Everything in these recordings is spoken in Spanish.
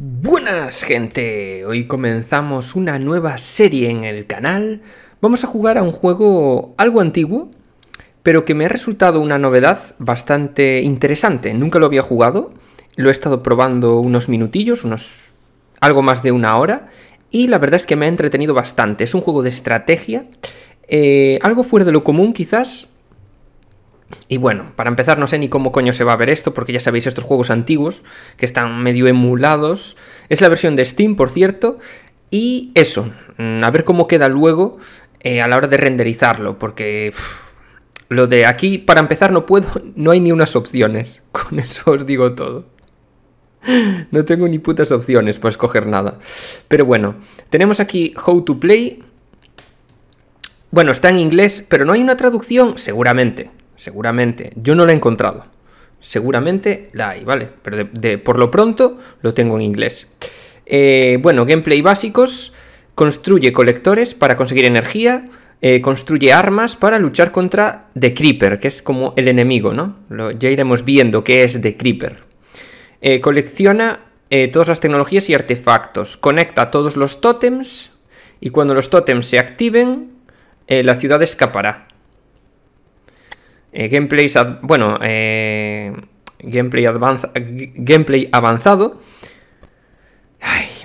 Buenas gente, hoy comenzamos una nueva serie en el canal. Vamos a jugar a un juego algo antiguo, pero que me ha resultado una novedad bastante interesante. Nunca lo había jugado, lo he estado probando unos minutillos, algo más de una hora, y la verdad es que me ha entretenido bastante. Es un juego de estrategia, algo fuera de lo común quizás. Y bueno, para empezar no sé ni cómo coño se va a ver esto, porque ya sabéis estos juegos antiguos que están medio emulados. Es la versión de Steam, por cierto, y eso, a ver cómo queda luego a la hora de renderizarlo, porque lo de aquí, para empezar, no hay ni unas opciones, con eso os digo todo. No tengo ni putas opciones para escoger nada. Pero bueno, tenemos aquí How to Play. Bueno, está en inglés, pero no hay una traducción, seguramente, yo no la he encontrado, seguramente la hay, vale, pero por lo pronto lo tengo en inglés. Bueno, gameplay básicos: construye colectores para conseguir energía, construye armas para luchar contra The Creeper, que es como el enemigo, ¿no? Ya iremos viendo qué es The Creeper. Colecciona todas las tecnologías y artefactos, conecta todos los tótems y cuando los tótems se activen, la ciudad escapará. Gameplay avanzado.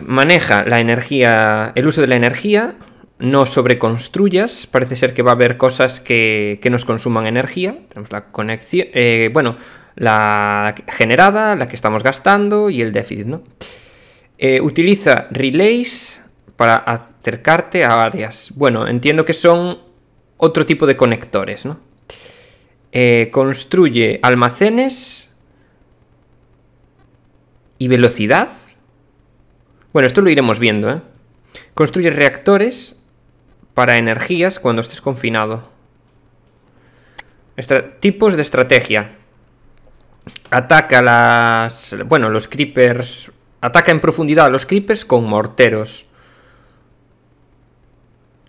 Maneja la energía, el uso de la energía. No sobreconstruyas. Parece ser que va a haber cosas que nos consuman energía. Tenemos la conexión, la generada, la que estamos gastando y el déficit, ¿no? Utiliza relays para acercarte a áreas. Bueno, entiendo que son otro tipo de conectores, ¿no? Construye almacenes y velocidad. Bueno, esto lo iremos viendo, ¿eh? Construye reactores para energías cuando estés confinado. Tipos de estrategia. Ataca los creepers. Ataca en profundidad a los creepers con morteros.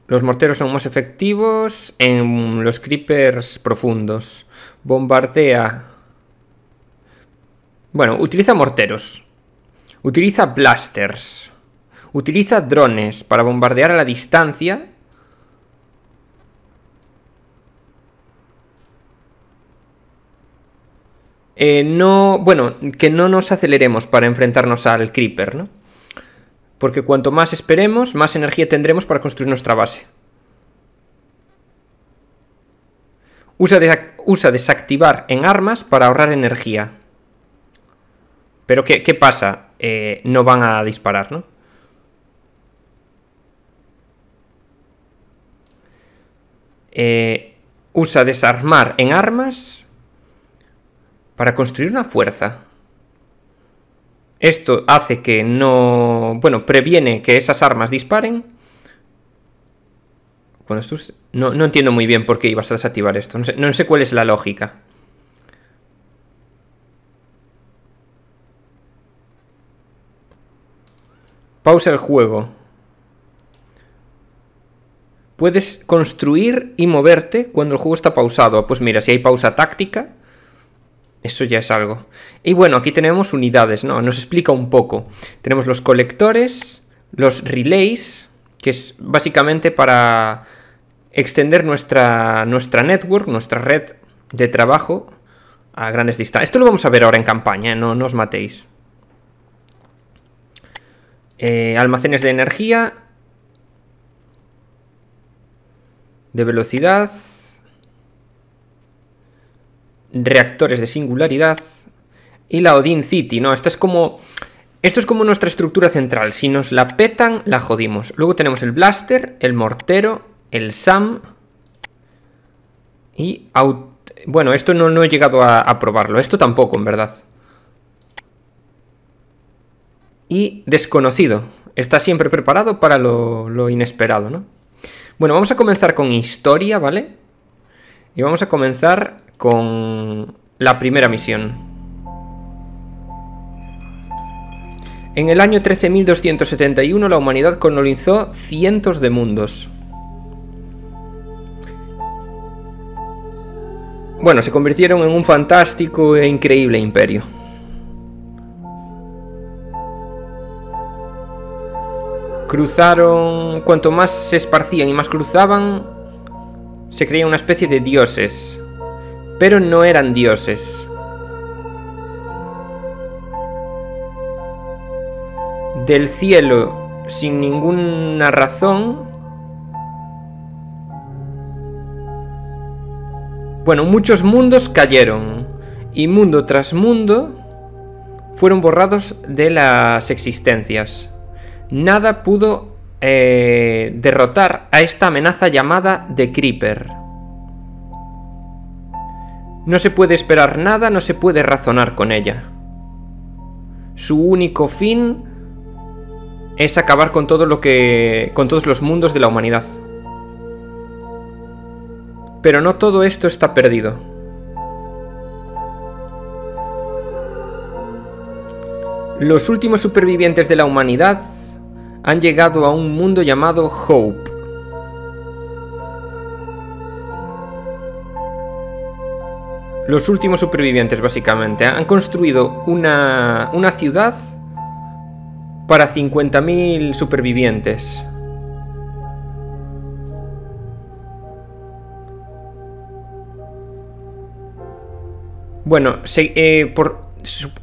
Los morteros son más efectivos en los creepers profundos. Bombardea. Bueno, utiliza morteros. Utiliza blasters. Utiliza drones para bombardear a la distancia. Que no nos aceleremos para enfrentarnos al creeper, ¿no? Porque cuanto más esperemos, más energía tendremos para construir nuestra base. Usa desactivar en armas para ahorrar energía. Pero ¿qué pasa? No van a disparar, ¿no? Usa desarmar en armas para construir una fuerza. Esto hace que no... Bueno, previene que esas armas disparen. No entiendo muy bien por qué ibas a desactivar esto. No sé cuál es la lógica. Pausa el juego. Puedes construir y moverte cuando el juego está pausado. Pues mira, si hay pausa táctica... Eso ya es algo. Y bueno, aquí tenemos unidades, ¿no? Nos explica un poco. Tenemos los colectores, los relays, que es básicamente para extender nuestra network, nuestra red de trabajo a grandes distancias. Esto lo vamos a ver ahora en campaña, ¿eh? No os matéis. Almacenes de energía, de velocidad... Reactores de singularidad y la Odin City, ¿no? Esto es como nuestra estructura central. Si nos la petan, la jodimos. Luego tenemos el blaster, el mortero, el SAM y... Bueno, esto no he llegado a probarlo. Esto tampoco, en verdad. Y desconocido. Está siempre preparado para lo inesperado, ¿no? Bueno, vamos a comenzar con historia, ¿vale? Y vamos a comenzar... con la primera misión. En el año 13.271 la humanidad colonizó cientos de mundos. Bueno, se convirtieron en un fantástico e increíble imperio. Cruzaron... Cuanto más se esparcían y más cruzaban, se creían una especie de dioses. Pero no eran dioses. Del cielo, sin ninguna razón... Bueno, muchos mundos cayeron. Y mundo tras mundo fueron borrados de las existencias. Nada pudo derrotar a esta amenaza llamada The Creeper. No se puede esperar nada, no se puede razonar con ella. Su único fin es acabar con todo lo que... con todos los mundos de la humanidad. Pero no todo esto está perdido. Los últimos supervivientes de la humanidad han llegado a un mundo llamado Hope. Los últimos supervivientes, básicamente, han construido una ciudad para 50.000 supervivientes. Bueno,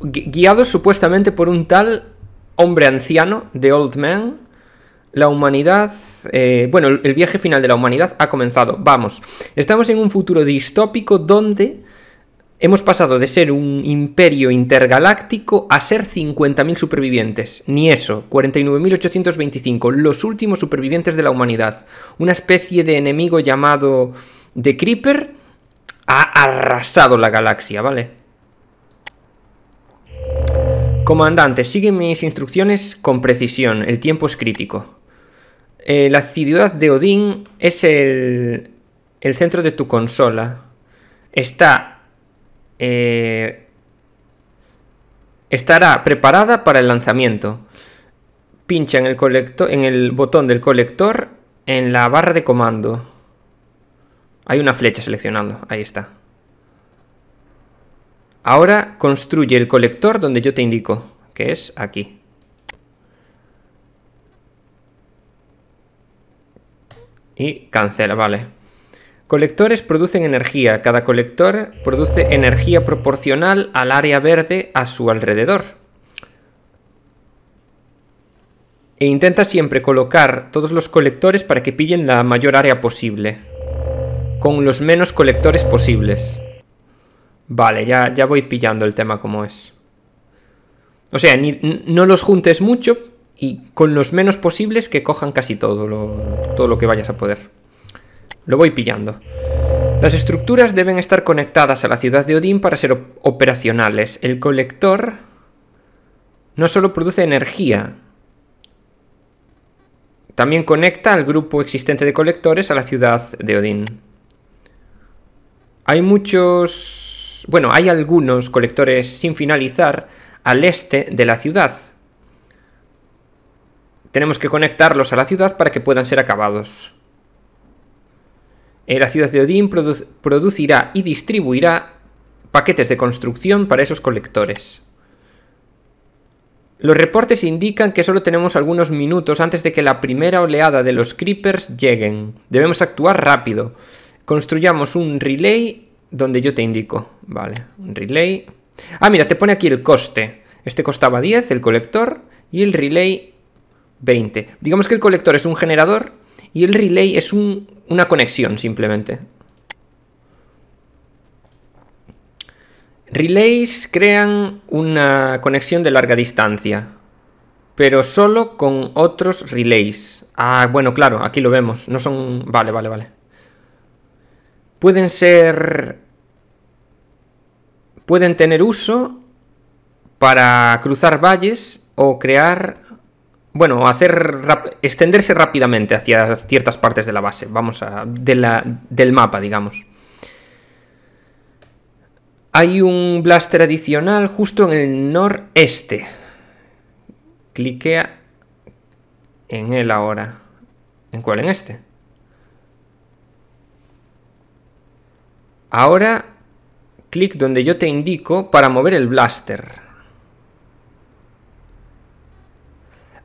guiados supuestamente por un tal hombre anciano, The Old Man, la humanidad... bueno, el viaje final de la humanidad ha comenzado. Vamos, estamos en un futuro distópico donde hemos pasado de ser un imperio intergaláctico a ser 50.000 supervivientes. Ni eso, 49.825, los últimos supervivientes de la humanidad. Una especie de enemigo llamado The Creeper... ha arrasado la galaxia, ¿vale? Comandante, sigue mis instrucciones con precisión. El tiempo es crítico. La ciudad de Odín es el centro de tu consola. Estará preparada para el lanzamiento. Pincha en el colector, en el botón del colector, en la barra de comando. Hay una flecha seleccionando, ahí está. Ahora construye el colector donde yo te indico, que es aquí. Y cancela, vale. Colectores producen energía. Cada colector produce energía proporcional al área verde a su alrededor. E intenta siempre colocar todos los colectores para que pillen la mayor área posible, con los menos colectores posibles. Vale, ya voy pillando el tema como es. O sea, no los juntes mucho y con los menos posibles que cojan casi todo lo que vayas a poder. Lo voy pillando. Las estructuras deben estar conectadas a la ciudad de Odín para ser operacionales. El colector no solo produce energía, también conecta al grupo existente de colectores a la ciudad de Odín. Hay muchos... Bueno, hay algunos colectores sin finalizar al este de la ciudad. Tenemos que conectarlos a la ciudad para que puedan ser acabados. La ciudad de Odín producirá y distribuirá paquetes de construcción para esos colectores. Los reportes indican que solo tenemos algunos minutos antes de que la primera oleada de los Creepers lleguen. Debemos actuar rápido. Construyamos un relay donde yo te indico. Vale, un relay. Ah, mira, te pone aquí el coste. Este costaba 10, el colector, y el relay 20. Digamos que el colector es un generador y el relay es una conexión, simplemente. Relays crean una conexión de larga distancia, pero solo con otros relays. Ah, bueno, claro, aquí lo vemos. No son... Vale. Pueden tener uso para cruzar valles o crear... Bueno, extenderse rápidamente hacia ciertas partes de la base. Vamos a... del mapa, digamos. Hay un blaster adicional justo en el noreste. Cliquea en él ahora. ¿En cuál? En este. Ahora, clic donde yo te indico para mover el blaster.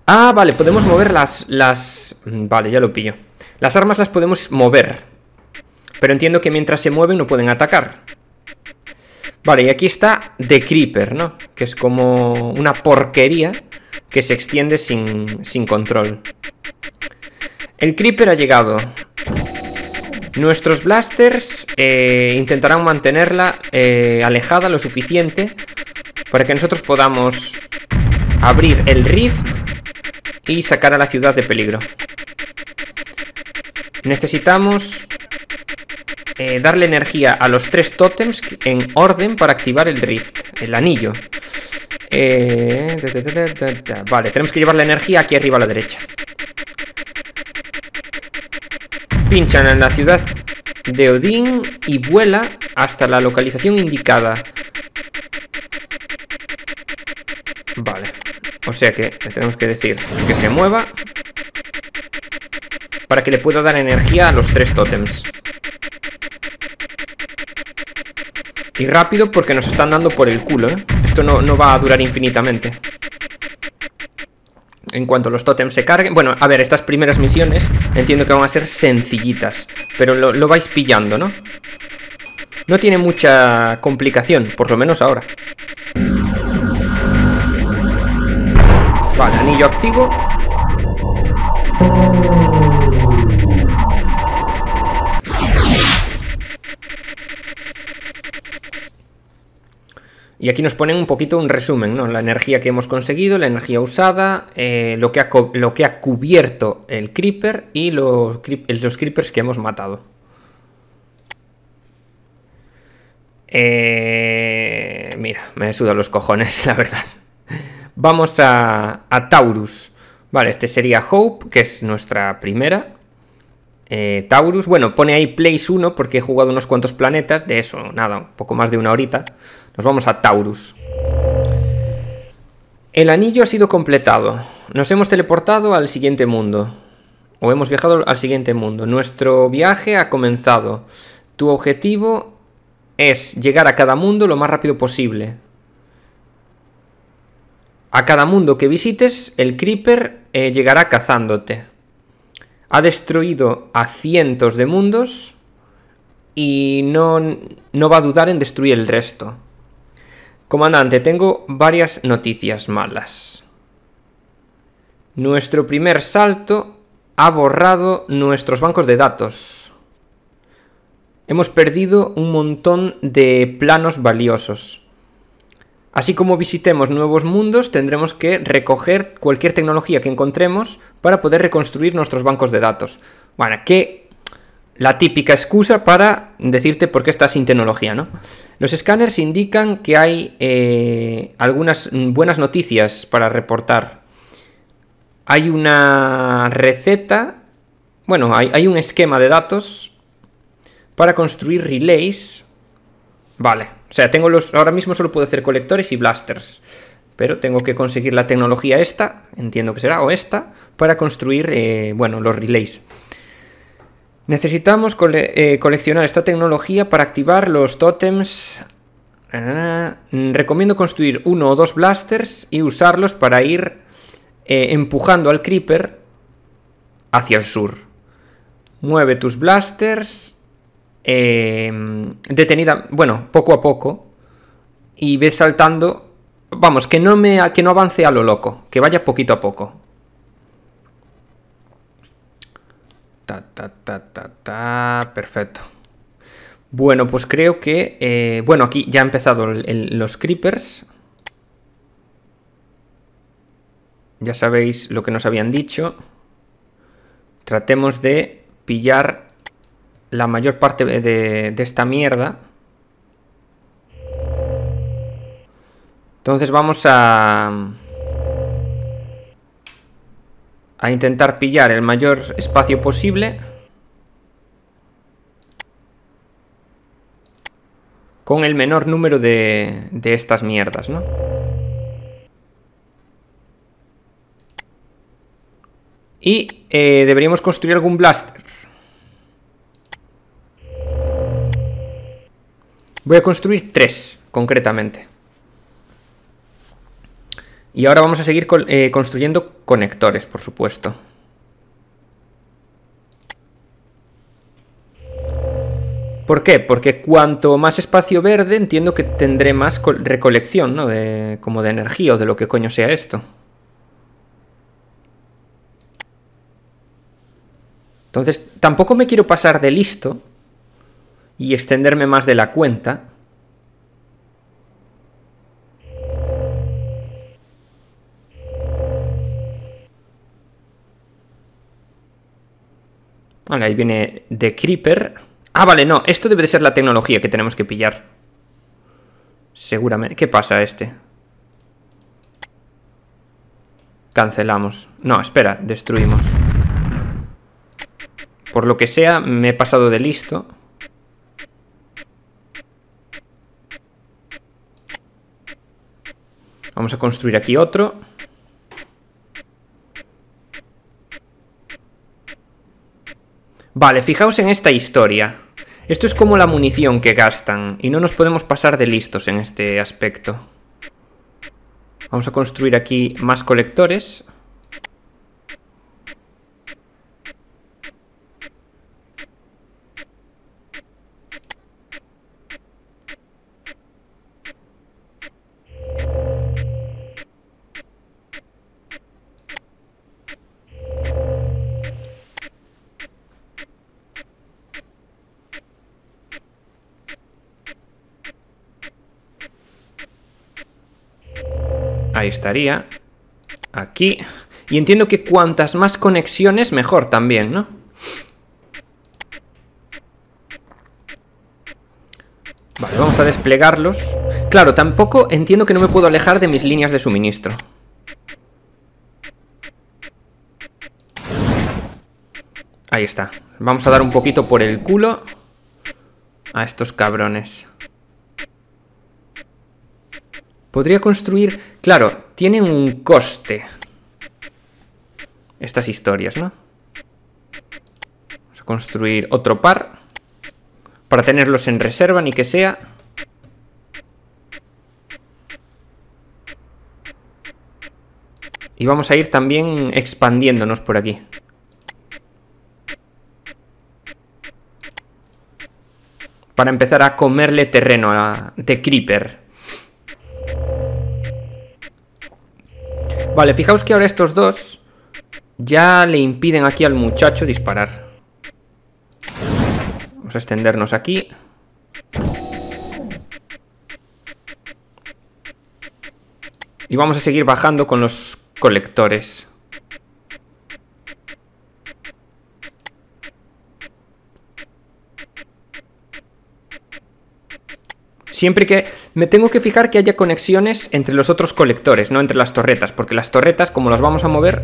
Ah, vale, podemos mover las... Vale, ya lo pillo. Las armas las podemos mover. Pero entiendo que mientras se mueven no pueden atacar. Vale, y aquí está The Creeper, ¿no? Que es como una porquería que se extiende sin control. El Creeper ha llegado. Nuestros blasters intentarán mantenerla alejada lo suficiente para que nosotros podamos abrir el rift y sacar a la ciudad de peligro. Necesitamos darle energía a los 3 tótems en orden para activar el rift, el anillo. Vale, tenemos que llevar la energía aquí arriba a la derecha. Pinchan en la ciudad de Odín y vuela hasta la localización indicada. Vale, o sea que le tenemos que decir que se mueva para que le pueda dar energía a los 3 tótems. Y rápido porque nos están dando por el culo, ¿eh? Esto no va a durar infinitamente. En cuanto los tótems se carguen... Bueno, a ver, estas primeras misiones entiendo que van a ser sencillitas. Pero lo vais pillando, ¿no? No tiene mucha complicación, por lo menos ahora. Vale, anillo activo. Y aquí nos ponen un poquito un resumen, ¿no? La energía que hemos conseguido, la energía usada, lo que ha cubierto el creeper y los creepers que hemos matado. Mira, me sudan los cojones, la verdad. Vamos a Taurus. Vale, este sería Hope, que es nuestra primera. Taurus, bueno, pone ahí Place 1 porque he jugado unos cuantos planetas. De eso, nada, un poco más de una horita. Nos vamos a Taurus. El anillo ha sido completado. Nos hemos teleportado al siguiente mundo. O hemos viajado al siguiente mundo. Nuestro viaje ha comenzado. Tu objetivo es llegar a cada mundo lo más rápido posible. A cada mundo que visites, el creeper llegará cazándote. Ha destruido a cientos de mundos y no va a dudar en destruir el resto. Comandante, tengo varias noticias malas. Nuestro primer salto ha borrado nuestros bancos de datos. Hemos perdido un montón de planos valiosos. Así como visitemos nuevos mundos, tendremos que recoger cualquier tecnología que encontremos para poder reconstruir nuestros bancos de datos. Bueno, que la típica excusa para decirte por qué estás sin tecnología, ¿no? Los escáneres indican que hay algunas buenas noticias para reportar. Hay una receta, bueno, hay un esquema de datos para construir relays. Vale, o sea, tengo ahora mismo solo puedo hacer colectores y blasters. Pero tengo que conseguir la tecnología esta, entiendo que será, o esta, para construir, bueno, los relays. Necesitamos coleccionar esta tecnología para activar los tótems. Recomiendo construir 1 o 2 blasters y usarlos para ir empujando al creeper hacia el sur. Mueve tus blasters... detenida, bueno, poco a poco, y ves saltando, vamos, que no avance a lo loco, que vaya poquito a poco. Perfecto. Bueno, pues creo que bueno, aquí ya han empezado los creepers. Ya sabéis lo que nos habían dicho. Tratemos de pillar la mayor parte de esta mierda. Entonces vamos a intentar pillar el mayor espacio posible con el menor número de estas mierdas, ¿no? Y deberíamos construir algún blaster. Voy a construir 3, concretamente. Y ahora vamos a seguir construyendo conectores, por supuesto. ¿Por qué? Porque cuanto más espacio verde, entiendo que tendré más recolección, ¿no? Como de energía o de lo que coño sea esto. Entonces, tampoco me quiero pasar de listo y extenderme más de la cuenta. Vale, ahí viene The Creeper. Ah, vale, no, esto debe de ser la tecnología que tenemos que pillar. Seguramente. ¿Qué pasa este? Cancelamos. No, espera, destruimos. Por lo que sea, me he pasado de listo. Vamos a construir aquí otro. Vale, fijaos en esta historia. Esto es como la munición que gastan y no nos podemos pasar de listos en este aspecto. Vamos a construir aquí más colectores. Ahí estaría, aquí. Y entiendo que cuantas más conexiones, mejor también, ¿no? Vale, vamos a desplegarlos. Claro, tampoco entiendo que no me puedo alejar de mis líneas de suministro. Ahí está. Vamos a dar un poquito por el culo a estos cabrones. Podría construir... Claro, tienen un coste estas historias, ¿no? Vamos a construir otro par para tenerlos en reserva, ni que sea. Y vamos a ir también expandiéndonos por aquí. Para empezar a comerle terreno a The Creeper. Vale, fijaos que ahora estos dos ya le impiden aquí al muchacho disparar. Vamos a extendernos aquí. Y vamos a seguir bajando con los colectores. Siempre que... Me tengo que fijar que haya conexiones entre los otros colectores, no entre las torretas. Porque las torretas, como las vamos a mover,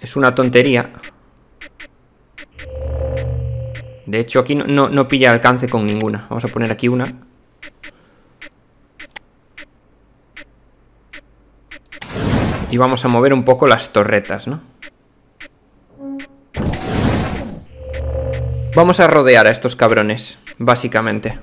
es una tontería. De hecho, aquí no pilla alcance con ninguna. Vamos a poner aquí una. Y vamos a mover un poco las torretas, ¿no? Vamos a rodear a estos cabrones, básicamente.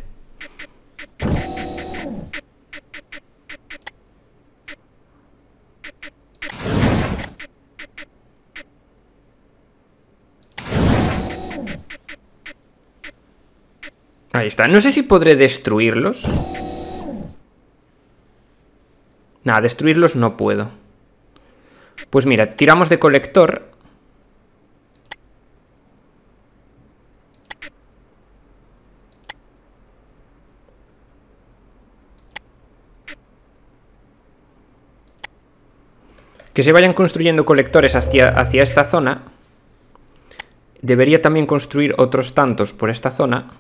Ahí está. No sé si podré destruirlos. Nada, destruirlos no puedo. Pues mira, tiramos de colector. Que se vayan construyendo colectores hacia esta zona. Debería también construir otros tantos por esta zona.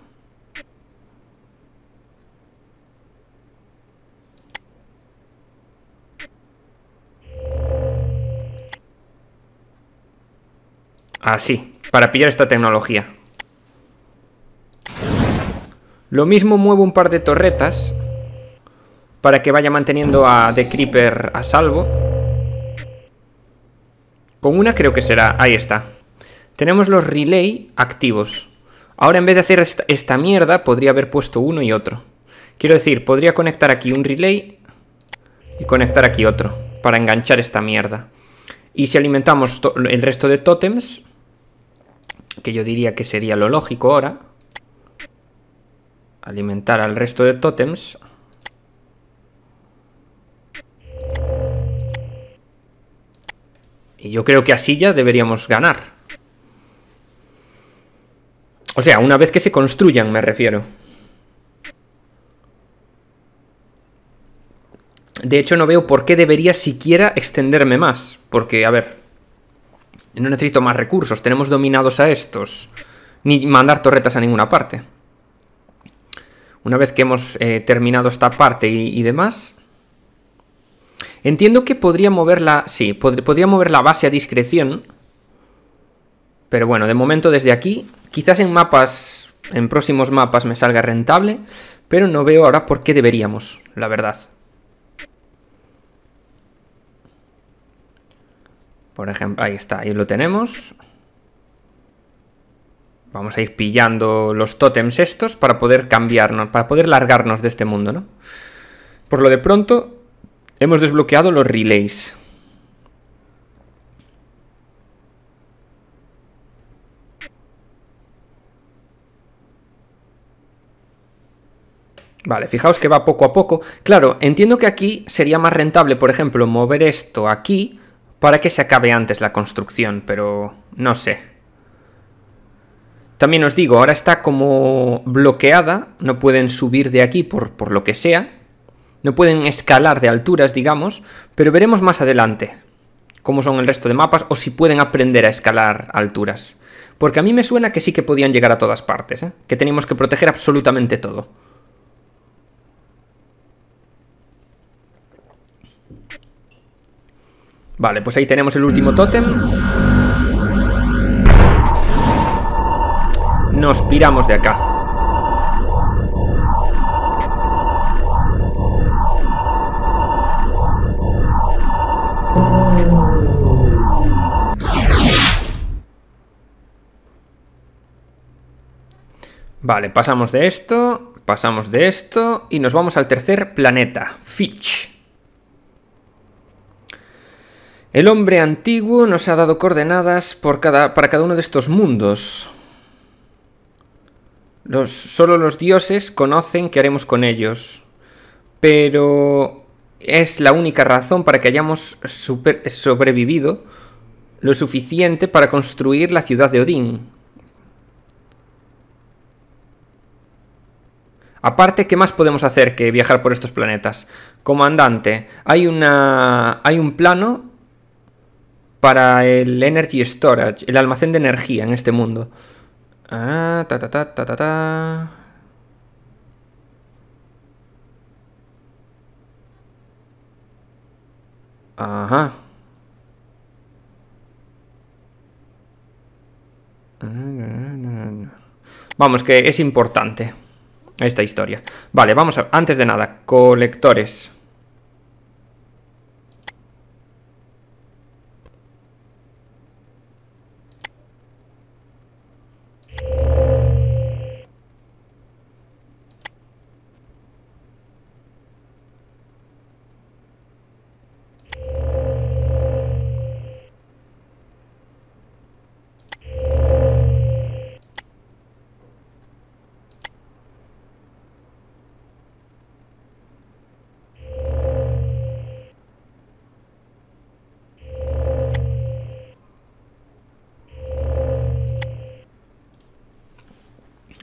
Así, para pillar esta tecnología. Lo mismo muevo un par de torretas para que vaya manteniendo a The Creeper a salvo. Con una creo que será... Ahí está. Tenemos los relay activos. Ahora en vez de hacer esta mierda podría haber puesto uno y otro. Quiero decir, podría conectar aquí un relay y conectar aquí otro para enganchar esta mierda. Y si alimentamos el resto de tótems, que yo diría que sería lo lógico ahora, alimentar al resto de tótems. Y yo creo que así ya deberíamos ganar. O sea, una vez que se construyan, me refiero. De hecho, no veo por qué debería siquiera extenderme más. Porque, a ver, no necesito más recursos. Tenemos dominados a estos. Ni mandar torretas a ninguna parte. Una vez que hemos terminado esta parte y demás... Entiendo que podría mover la... Sí, podría mover la base a discreción. Pero bueno, de momento desde aquí... Quizás en mapas... En próximos mapas me salga rentable. Pero no veo ahora por qué deberíamos, la verdad. Por ejemplo, ahí está, ahí lo tenemos. Vamos a ir pillando los tótems estos para poder cambiarnos, para poder largarnos de este mundo, ¿no? Por lo de pronto, hemos desbloqueado los relays. Vale, fijaos que va poco a poco. Claro, entiendo que aquí sería más rentable, por ejemplo, mover esto aquí... para que se acabe antes la construcción, pero no sé. También os digo, ahora está como bloqueada, no pueden subir de aquí por lo que sea, no pueden escalar de alturas, digamos, pero veremos más adelante cómo son el resto de mapas o si pueden aprender a escalar alturas. Porque a mí me suena que sí que podían llegar a todas partes, ¿eh? Que teníamos que proteger absolutamente todo. Vale, pues ahí tenemos el último tótem. Nos piramos de acá. Vale, pasamos de esto y nos vamos al tercer planeta, Fitch. El hombre antiguo nos ha dado coordenadas para cada uno de estos mundos. Solo los dioses conocen qué haremos con ellos. Pero es la única razón para que hayamos sobrevivido lo suficiente para construir la ciudad de Odín. Aparte, ¿qué más podemos hacer que viajar por estos planetas? Comandante, hay un plano... para el Energy Storage, el almacén de energía en este mundo. Ajá. Vamos, que es importante esta historia. Vale, vamos a... Antes de nada, colectores.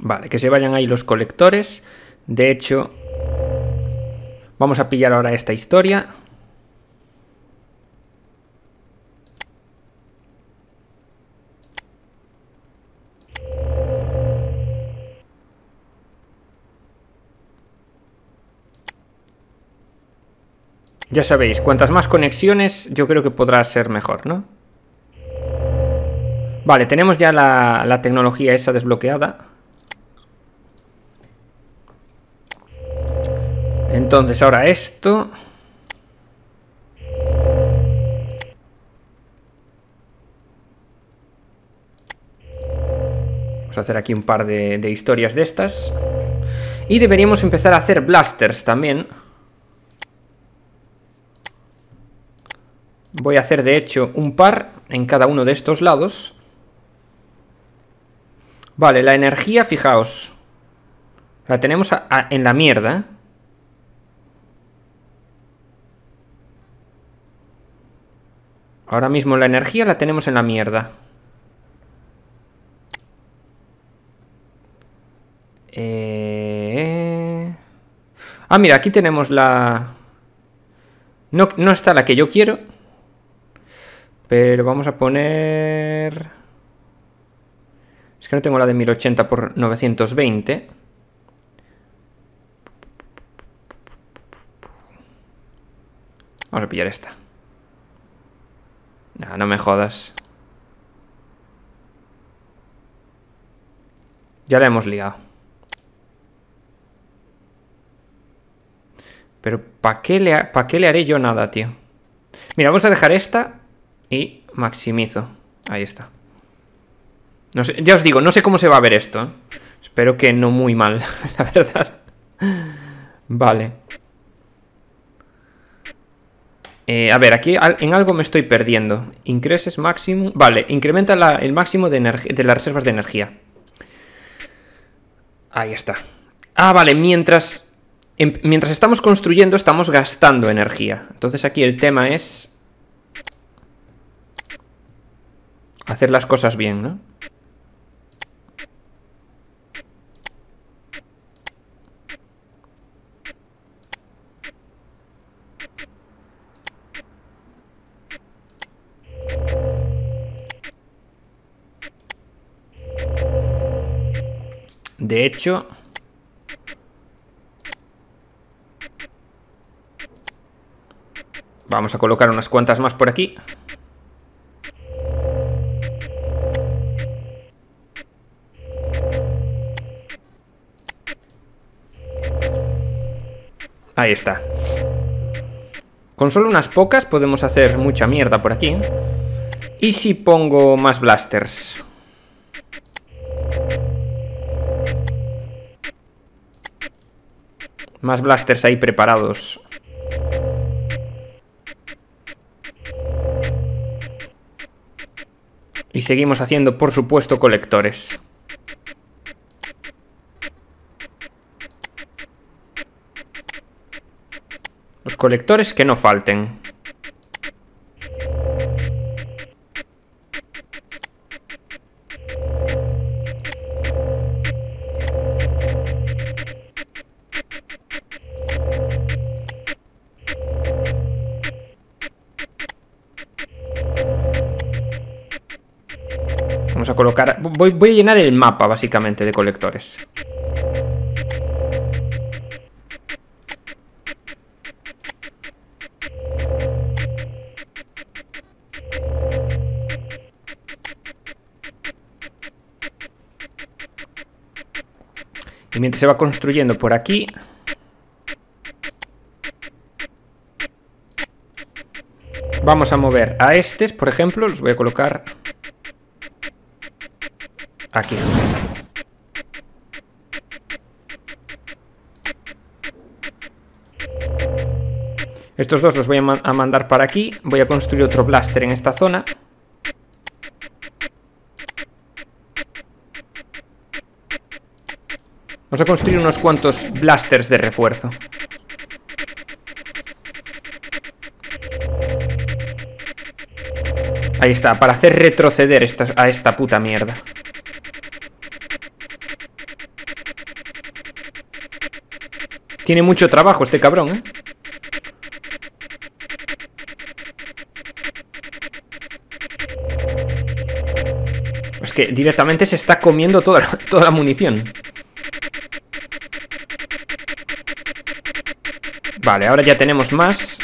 Vale, que se vayan ahí los colectores. De hecho, vamos a pillar ahora esta historia. Ya sabéis, cuantas más conexiones, yo creo que podrá ser mejor, ¿no? Vale, tenemos ya la tecnología esa desbloqueada. Entonces ahora esto. Vamos a hacer aquí un par de historias de estas. Y deberíamos empezar a hacer blasters también. Voy a hacer de hecho un par en cada uno de estos lados. Vale, la energía, fijaos, la tenemos en la mierda. Ahora mismo la energía la tenemos en la mierda. Ah, mira, aquí tenemos la... No está la que yo quiero. Pero vamos a poner... Es que no tengo la de 1080 por 920. Vamos a pillar esta. No, no me jodas. Ya la hemos liado. Pero ¿para qué le haré yo nada, tío? Mira, vamos a dejar esta y maximizo. Ahí está. No sé, ya os digo, no sé cómo se va a ver esto, ¿eh? Espero que no muy mal, la verdad. Vale. A ver, aquí en algo me estoy perdiendo. Increases máximo. Vale, incrementa el máximo de las reservas de energía. Ahí está. Ah, vale, mientras estamos construyendo estamos gastando energía. Entonces aquí el tema es... hacer las cosas bien, ¿no? De hecho, vamos a colocar unas cuantas más por aquí. Ahí está. Con solo unas pocas podemos hacer mucha mierda por aquí. ¿Y si pongo más blasters? Más blasters ahí preparados. Y seguimos haciendo, por supuesto, colectores. Los colectores que no falten. Colocar, voy a llenar el mapa básicamente de colectores. Y mientras se va construyendo por aquí, vamos a mover a estos, por ejemplo, los voy a colocar aquí. Estos dos los voy a mandar para aquí. Voy a construir otro blaster en esta zona. Vamos a construir unos cuantos blasters de refuerzo. Ahí está, para hacer retroceder a esta puta mierda. Tiene mucho trabajo este cabrón, ¿eh? Es que directamente se está comiendo toda la munición. Vale, ahora ya tenemos más.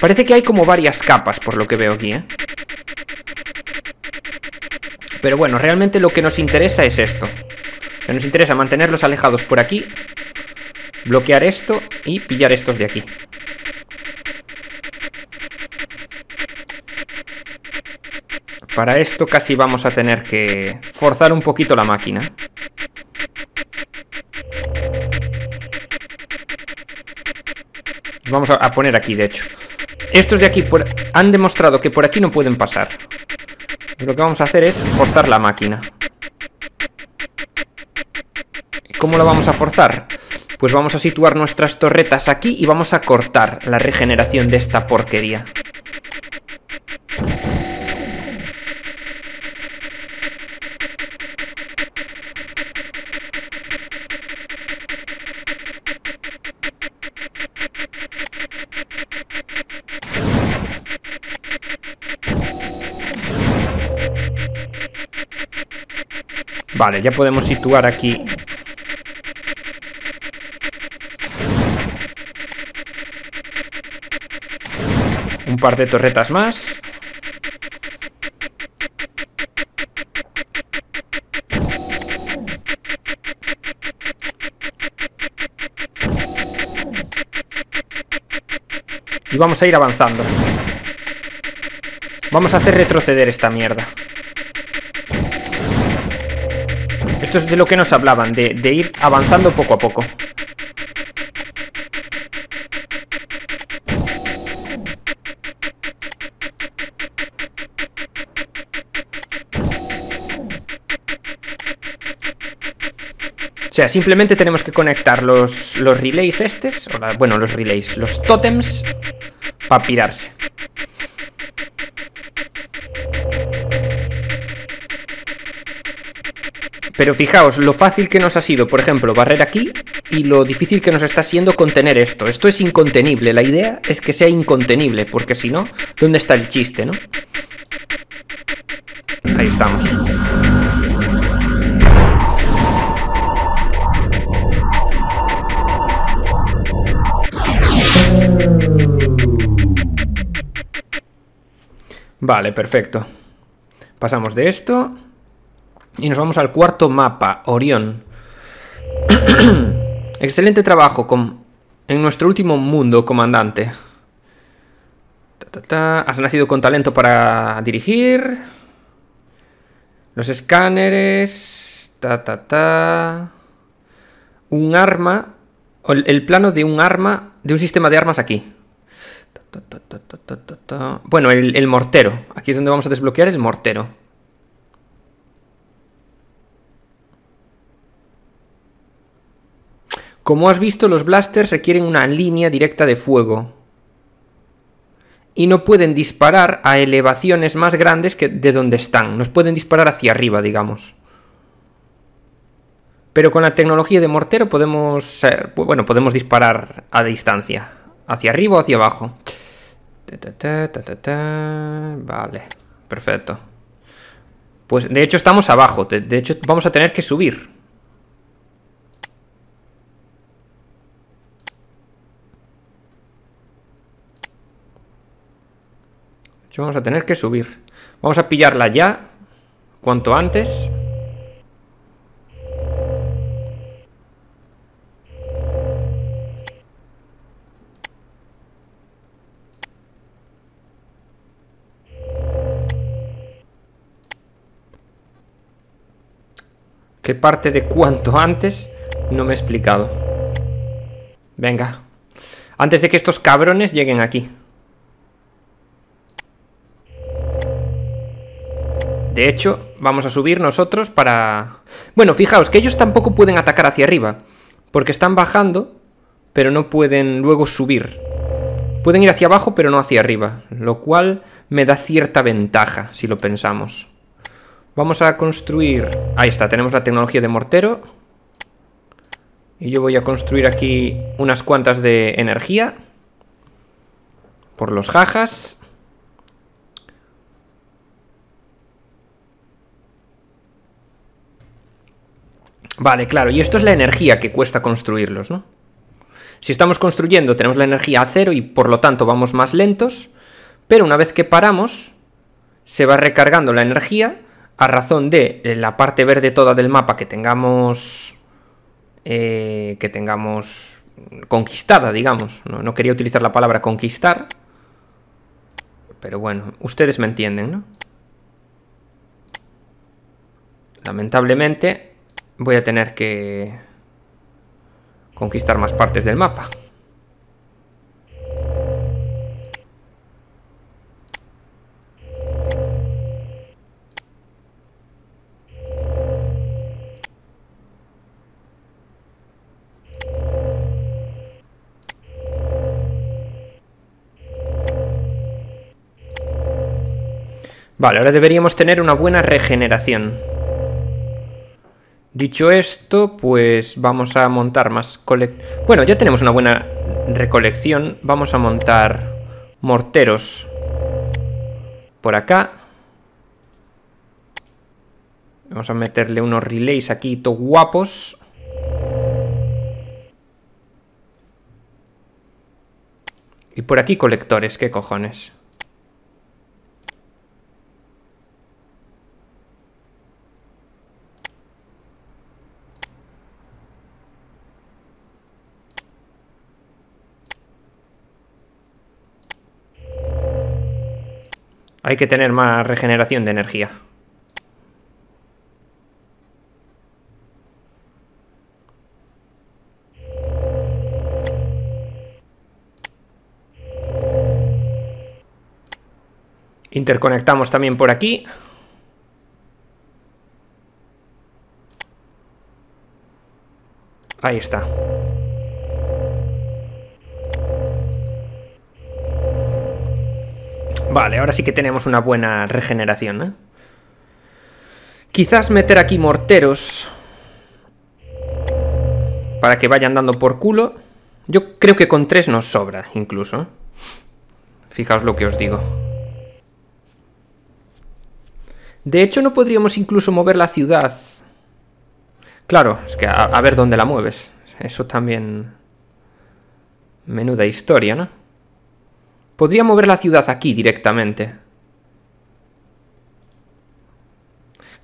Parece que hay como varias capas por lo que veo aquí, ¿eh? Pero bueno, realmente lo que nos interesa es esto. Nos interesa mantenerlos alejados por aquí, bloquear esto y pillar estos de aquí. Para esto casi vamos a tener que forzar un poquito la máquina. Vamos a poner aquí, de hecho. Estos de aquí han demostrado que por aquí no pueden pasar. Lo que vamos a hacer es forzar la máquina. ¿Cómo la vamos a forzar? Pues vamos a situar nuestras torretas aquí y vamos a cortar la regeneración de esta porquería. Vale, ya podemos situar aquí. Un par de torretas más. Y vamos a ir avanzando. Vamos a hacer retroceder esta mierda. Esto es de lo que nos hablaban, de ir avanzando poco a poco. O sea, simplemente tenemos que conectar los relays estos, bueno, los relays, los tótems, para pirarse. Pero fijaos lo fácil que nos ha sido, por ejemplo, barrer aquí y lo difícil que nos está siendo contener esto. Esto es incontenible, la idea es que sea incontenible, porque si no, ¿dónde está el chiste, no? Ahí estamos. Vale, perfecto. Pasamos de esto. Y nos vamos al cuarto mapa, Orión. Excelente trabajo en nuestro último mundo, comandante. Has nacido con talento para dirigir. Los escáneres. Un arma. El plano de un arma. De un sistema de armas aquí. Bueno, el mortero. Aquí es donde vamos a desbloquear el mortero. Como has visto, los blasters requieren una línea directa de fuego y no pueden disparar a elevaciones más grandes que de donde están. Nos pueden disparar hacia arriba, digamos. Pero con la tecnología de mortero podemos, bueno, podemos disparar a distancia, hacia arriba o hacia abajo. Vale, perfecto. Pues de hecho estamos abajo, de hecho vamos a tener que subir. Vamos a tener que subir. Vamos a pillarla ya, cuanto antes. ¿Qué parte de cuanto antes? No me he explicado. Venga. Antes de que estos cabrones lleguen aquí. De hecho, vamos a subir nosotros para... Bueno, fijaos que ellos tampoco pueden atacar hacia arriba, porque están bajando, pero no pueden luego subir. Pueden ir hacia abajo, pero no hacia arriba, lo cual me da cierta ventaja, si lo pensamos. Vamos a construir... Ahí está, tenemos la tecnología de mortero. Y yo voy a construir aquí unas cuantas de energía. Por los jajas... Vale, claro, y esto es la energía que cuesta construirlos, ¿no? Si estamos construyendo tenemos la energía a cero y por lo tanto vamos más lentos, pero una vez que paramos se va recargando la energía a razón de la parte verde toda del mapa que tengamos conquistada, digamos. No quería utilizar la palabra conquistar, pero bueno, ustedes me entienden, ¿no? Lamentablemente... Voy a tener que conquistar más partes del mapa. Vale, ahora deberíamos tener una buena regeneración. Dicho esto, pues vamos a montar más colecciones. Bueno, ya tenemos una buena recolección. Vamos a montar morteros por acá. Vamos a meterle unos relays aquí, todo guapos. Y por aquí colectores, qué cojones. Hay que tener más regeneración de energía. Interconectamos también por aquí. Ahí está. Vale, ahora sí que tenemos una buena regeneración, ¿eh? Quizás meter aquí morteros para que vayan dando por culo. Yo creo que con 3 nos sobra incluso. Fijaos lo que os digo. De hecho, no podríamos incluso mover la ciudad. Claro, es que a ver dónde la mueves. Eso también... Menuda historia, ¿no? Podría mover la ciudad aquí directamente.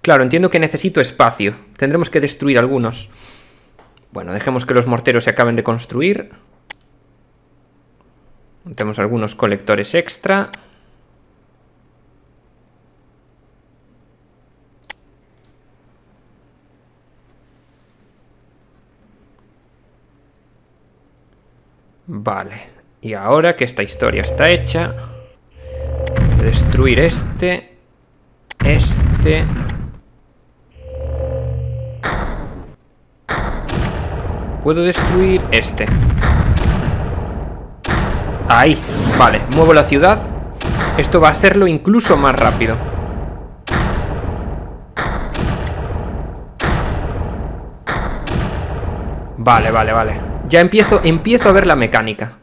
Claro, entiendo que necesito espacio. Tendremos que destruir algunos. Bueno, dejemos que los morteros se acaben de construir. Tenemos algunos colectores extra. Vale, y ahora que esta historia está hecha, destruir este. Puedo destruir este. Ahí, vale, muevo la ciudad. Esto va a hacerlo incluso más rápido. Vale, vale, vale. Ya empiezo a ver la mecánica.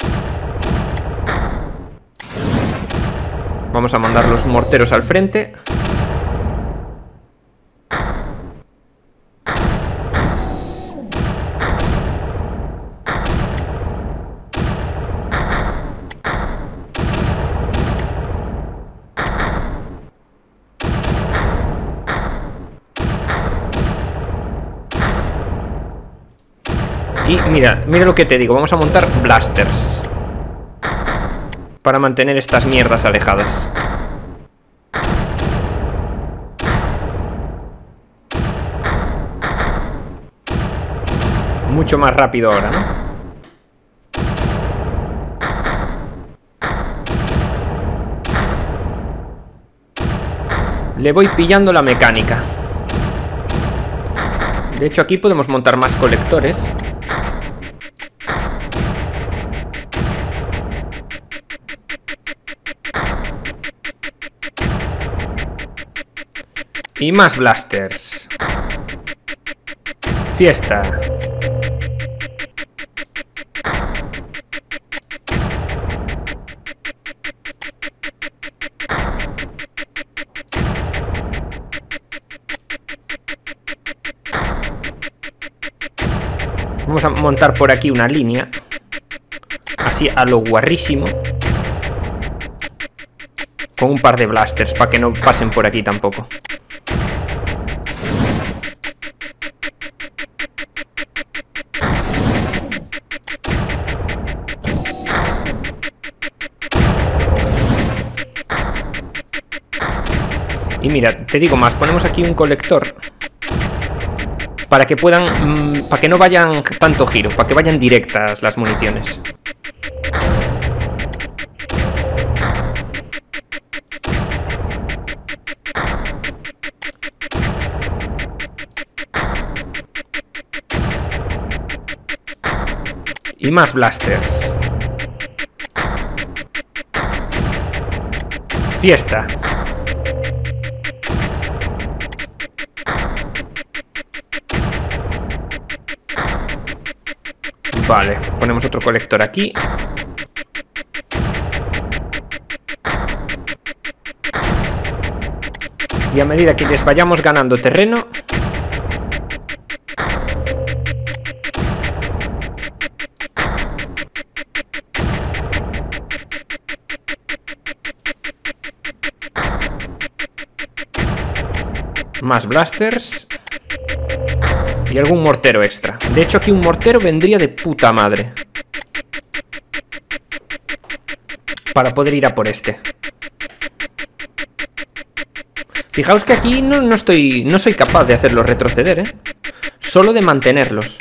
Vamos a mandar los morteros al frente. Y mira lo que te digo, vamos a montar blasters para mantener estas mierdas alejadas. Mucho más rápido ahora, ¿no? Le voy pillando la mecánica. De hecho, aquí podemos montar más colectores. Y más blasters. Fiesta. Vamos a montar por aquí una línea. Así a lo guarrísimo. Con un par de blasters para que no pasen por aquí tampoco. Y mira, te digo más, ponemos aquí un colector para que puedan, para que no vayan tanto giro, para que vayan directas las municiones. Y más blasters. Fiesta. Vale, ponemos otro colector aquí. Y a medida que les vayamos ganando terreno, más blasters y algún mortero extra. De hecho, aquí un mortero vendría de puta madre para poder ir a por este. Fijaos que aquí no soy capaz de hacerlos retroceder, ¿eh? Solo de mantenerlos.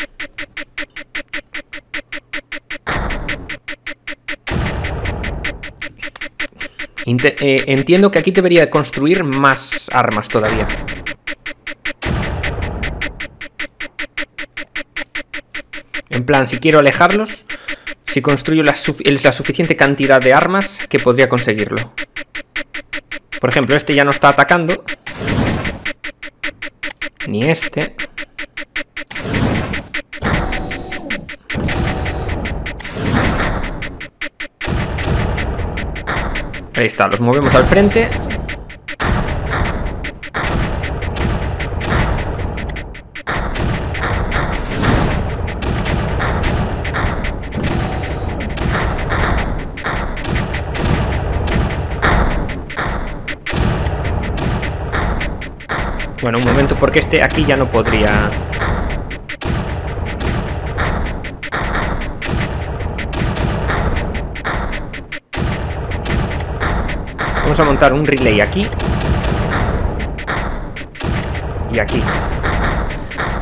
Entiendo que aquí debería construir más armas todavía. En plan, si quiero alejarlos, si construyo la suficiente cantidad de armas, que podría conseguirlo. Por ejemplo, este ya no está atacando. Ni este. Ahí está, los movemos al frente. Bueno, un momento, porque este aquí ya no podría... Vamos a montar un relay aquí. Y aquí.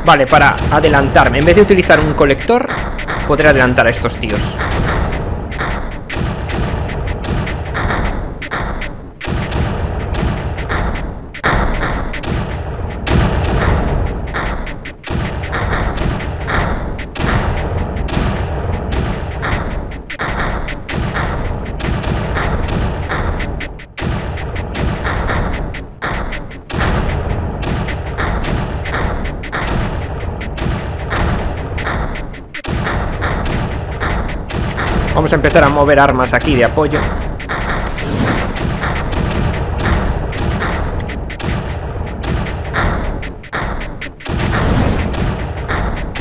Vale, para adelantarme. En vez de utilizar un colector, podré adelantar a estos tíos. Vamos a empezar a mover armas aquí de apoyo.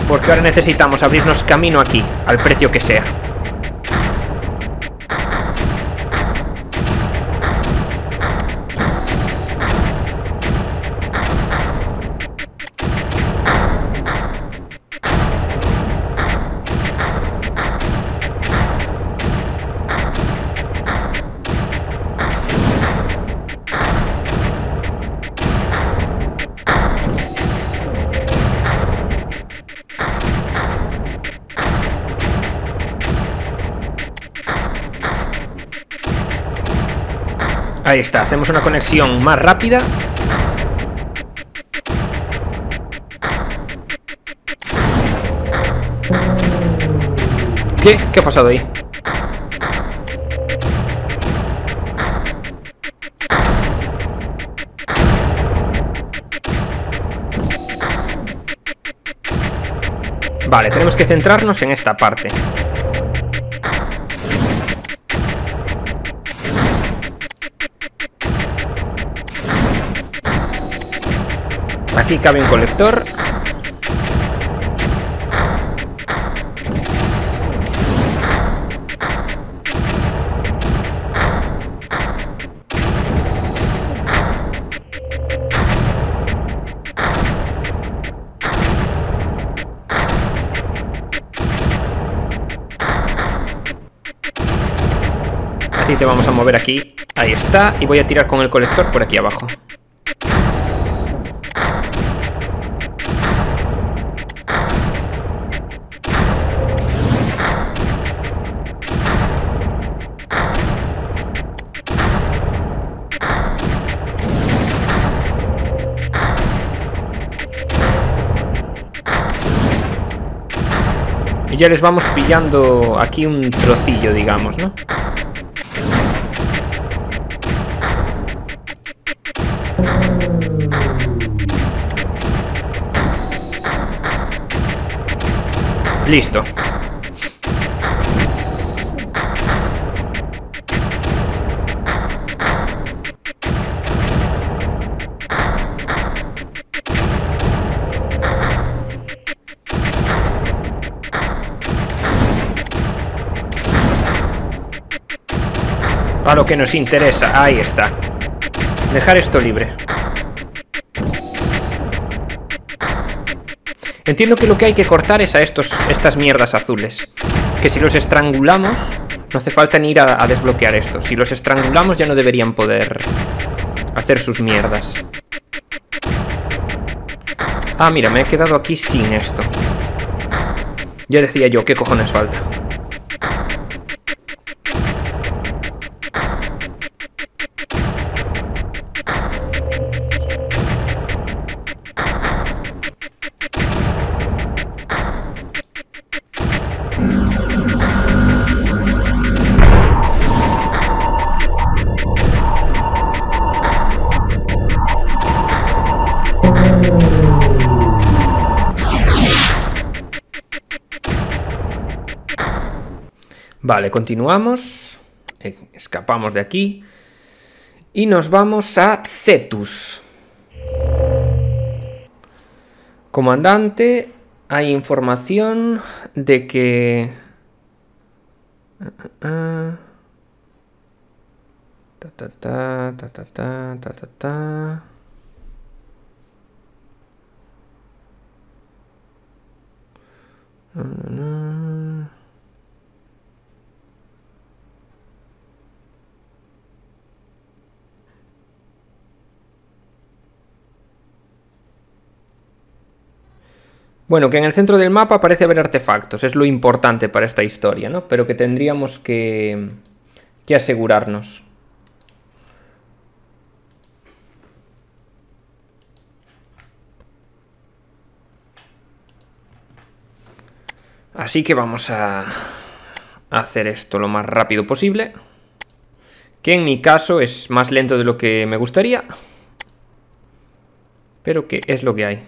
Porque ahora necesitamos abrirnos camino aquí, al precio que sea. Ahí está, hacemos una conexión más rápida. ¿Qué? ¿Qué ha pasado ahí? Vale, tenemos que centrarnos en esta parte. Aquí cabe un colector. A ti te vamos a mover aquí. Ahí está. Y voy a tirar con el colector por aquí abajo. Ya les vamos pillando aquí un trocillo, digamos, ¿no? Listo. a lo que nos interesa. Ahí está. Dejar esto libre. Entiendo que lo que hay que cortar es a estas mierdas azules. Que si los estrangulamos, no hace falta ni ir a desbloquear esto. Si los estrangulamos ya no deberían poder hacer sus mierdas. Ah, mira, me he quedado aquí sin esto. Ya decía yo, ¿qué cojones falta? Vale, continuamos, escapamos de aquí y nos vamos a Cetus. Comandante, hay información de que... Bueno, que en el centro del mapa parece haber artefactos, es lo importante para esta historia, ¿no? Pero que tendríamos que asegurarnos. Así que vamos a hacer esto lo más rápido posible. Que en mi caso es más lento de lo que me gustaría. Pero que es lo que hay.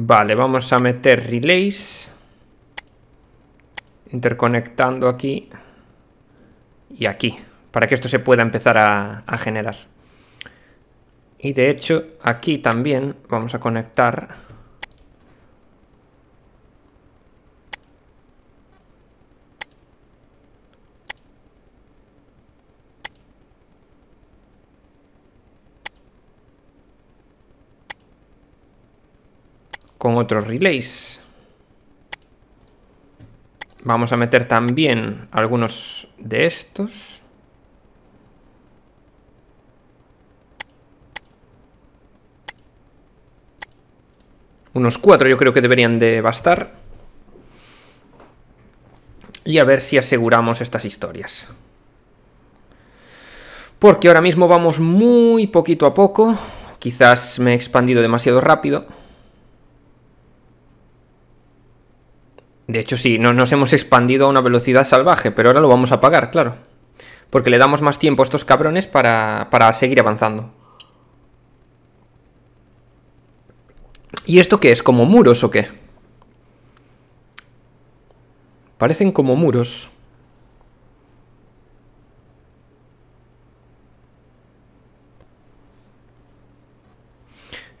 Vale, vamos a meter relays, interconectando aquí y aquí, para que esto se pueda empezar a generar. Y de hecho, aquí también vamos a conectar. Con otros relays. Vamos a meter también algunos de estos. Unos 4 yo creo que deberían de bastar. Y a ver si aseguramos estas historias. Porque ahora mismo vamos muy poquito a poco. Quizás me he expandido demasiado rápido. De hecho, sí, nos hemos expandido a una velocidad salvaje, pero ahora lo vamos a pagar, claro. Porque le damos más tiempo a estos cabrones para seguir avanzando. ¿Y esto qué es? ¿Como muros o qué? Parecen como muros.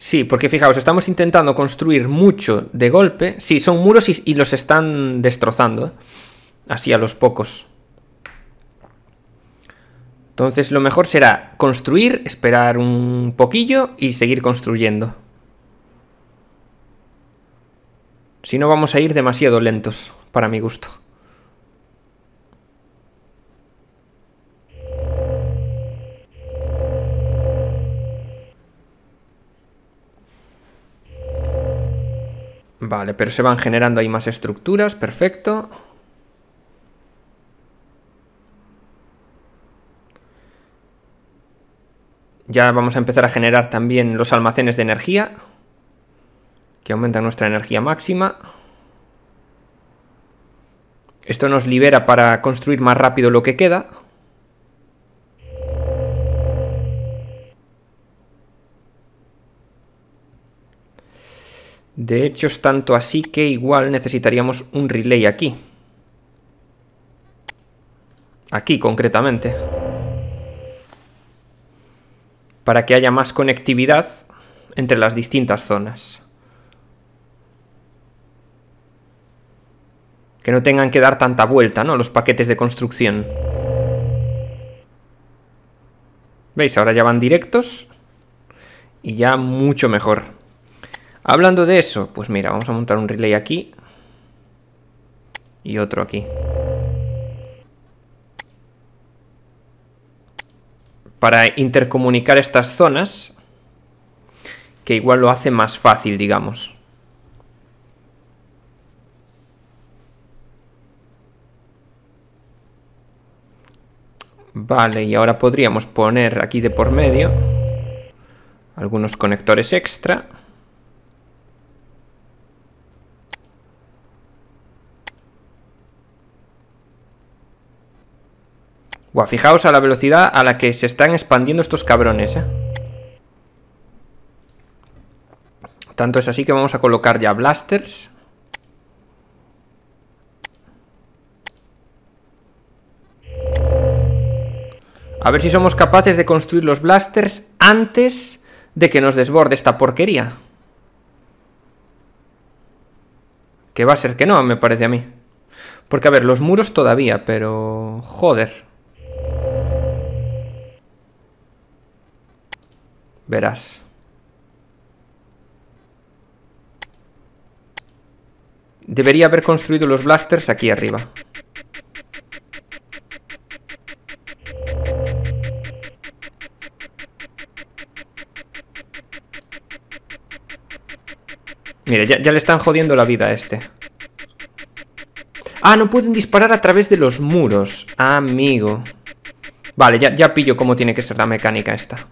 Sí, porque fijaos, estamos intentando construir mucho de golpe. Sí, son muros y los están destrozando, ¿eh? Así a los pocos. Entonces lo mejor será construir, esperar un poquillo y seguir construyendo. Si no vamos a ir demasiado lentos, para mi gusto. Vale, pero se van generando ahí más estructuras, perfecto. Ya vamos a empezar a generar también los almacenes de energía, que aumentan nuestra energía máxima. Esto nos libera para construir más rápido lo que queda. De hecho, es tanto así que igual necesitaríamos un relay aquí. Aquí, concretamente. Para que haya más conectividad entre las distintas zonas. Que no tengan que dar tanta vuelta, ¿no? Los paquetes de construcción. ¿Veis? Ahora ya van directos. Y ya mucho mejor. Hablando de eso, pues mira, vamos a montar un relay aquí y otro aquí. Para intercomunicar estas zonas, que igual lo hace más fácil, digamos. Vale, y ahora podríamos poner aquí de por medio algunos conectores extra. Buah, fijaos a la velocidad a la que se están expandiendo estos cabrones, ¿eh? Tanto es así que vamos a colocar ya blasters. A ver si somos capaces de construir los blasters antes de que nos desborde esta porquería. Que va a ser que no, me parece a mí. Porque a ver, los muros todavía, pero... joder. Verás. Debería haber construido los blasters aquí arriba. Mira, ya le están jodiendo la vida a este. Ah, no pueden disparar a través de los muros. Amigo. Vale, ya pillo cómo tiene que ser la mecánica esta.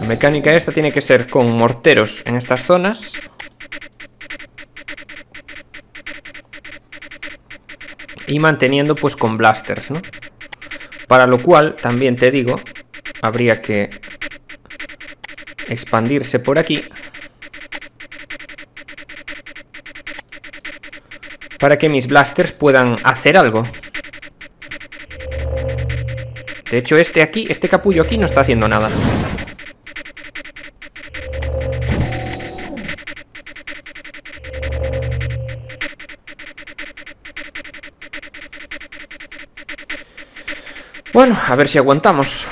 La mecánica esta tiene que ser con morteros en estas zonas. Y manteniendo pues con blasters, ¿no? Para lo cual, también te digo, habría que expandirse por aquí. Para que mis blasters puedan hacer algo. De hecho, este capullo aquí no está haciendo nada. Bueno, a ver si aguantamos.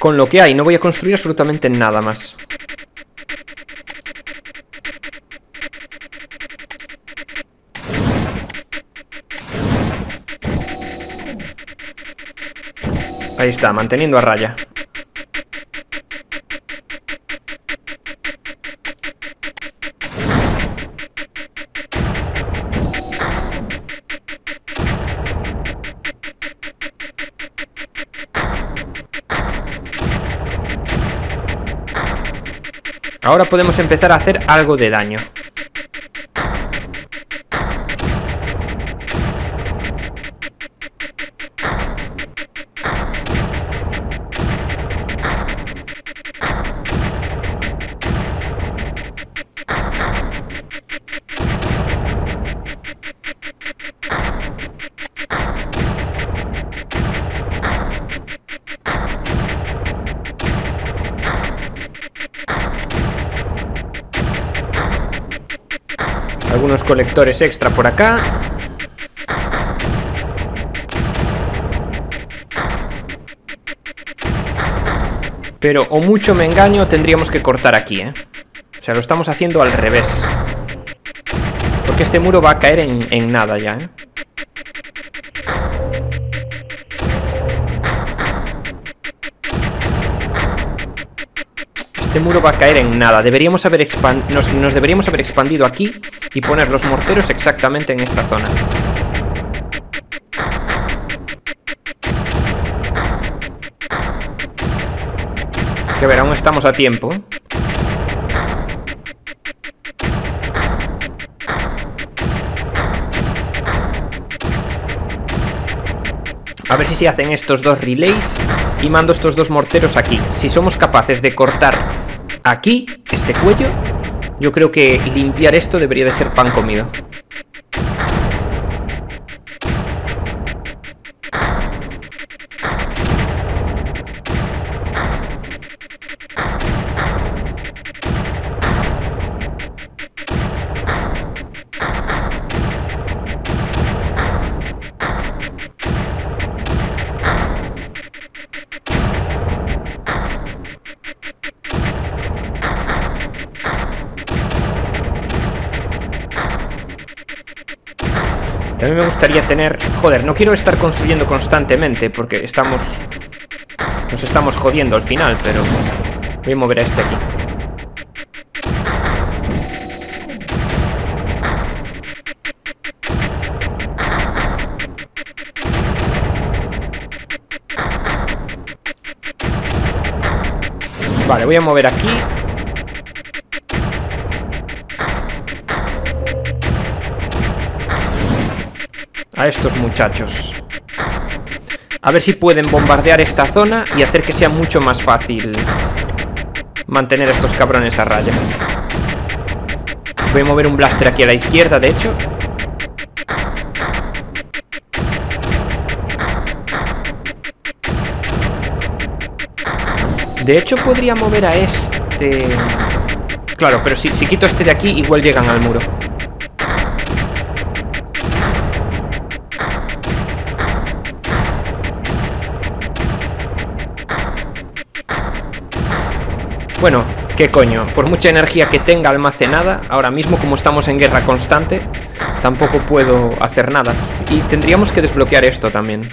Con lo que hay, no voy a construir absolutamente nada más. Ahí está, manteniendo a raya. Ahora podemos empezar a hacer algo de daño. Algunos colectores extra por acá. Pero o mucho me engaño o tendríamos que cortar aquí, ¿eh? O sea, lo estamos haciendo al revés. Porque este muro va a caer en nada ya, ¿eh? Este muro va a caer en nada. Deberíamos haber nos deberíamos haber expandido aquí y poner los morteros exactamente en esta zona. Que a ver, aún estamos a tiempo. A ver si se hacen estos dos relays. Y mando estos dos morteros aquí. Si somos capaces de cortar aquí, este cuello, yo creo que limpiar esto debería de ser pan comido. A mí me gustaría tener... Joder, no quiero estar construyendo constantemente porque estamos... Nos estamos jodiendo al final, pero... Voy a mover a este aquí. Vale, voy a mover aquí. A estos muchachos. A ver si pueden bombardear esta zona y hacer que sea mucho más fácil mantener a estos cabrones a raya. Voy a mover un blaster aquí a la izquierda, de hecho. De hecho podría mover a este. Claro, pero si quito este de aquí, igual llegan al muro. Bueno, qué coño, por mucha energía que tenga almacenada, ahora mismo como estamos en guerra constante, tampoco puedo hacer nada. Y tendríamos que desbloquear esto también.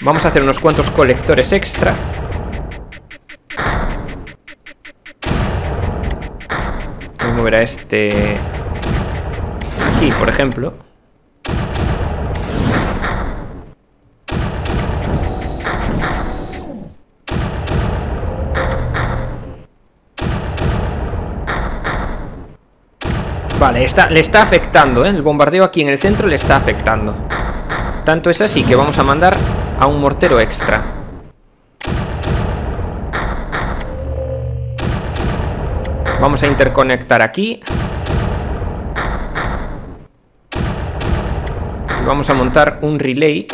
Vamos a hacer unos cuantos colectores extra. Voy a mover a este aquí, por ejemplo. Vale, le está afectando, ¿eh? El bombardeo aquí en el centro le está afectando. Tanto es así que vamos a mandar a un mortero extra. Vamos a interconectar aquí. Y vamos a montar un relay.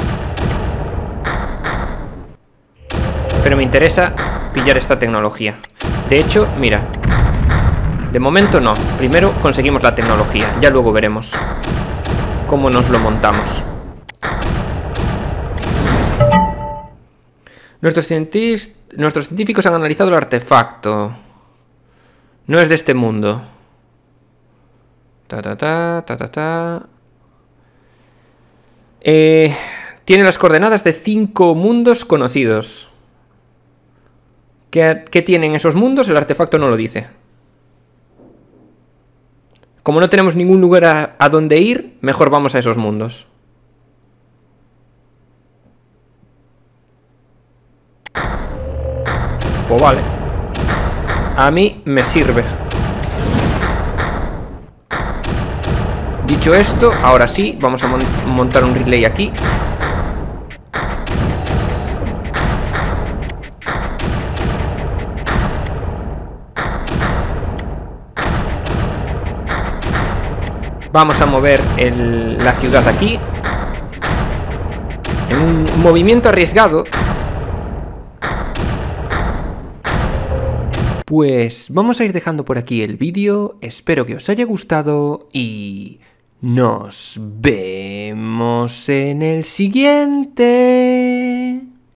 Pero me interesa pillar esta tecnología. De hecho, mira... De momento no, primero conseguimos la tecnología, ya luego veremos cómo nos lo montamos. Nuestros científicos han analizado el artefacto. No es de este mundo. Tiene las coordenadas de 5 mundos conocidos. ¿Qué tienen esos mundos? El artefacto no lo dice. Como no tenemos ningún lugar a donde ir, mejor vamos a esos mundos. Pues vale. A mí me sirve. Dicho esto, ahora sí, vamos a montar un relay aquí. Vamos a mover la ciudad aquí. En un movimiento arriesgado. Pues vamos a ir dejando por aquí el vídeo. Espero que os haya gustado. Y nos vemos en el siguiente.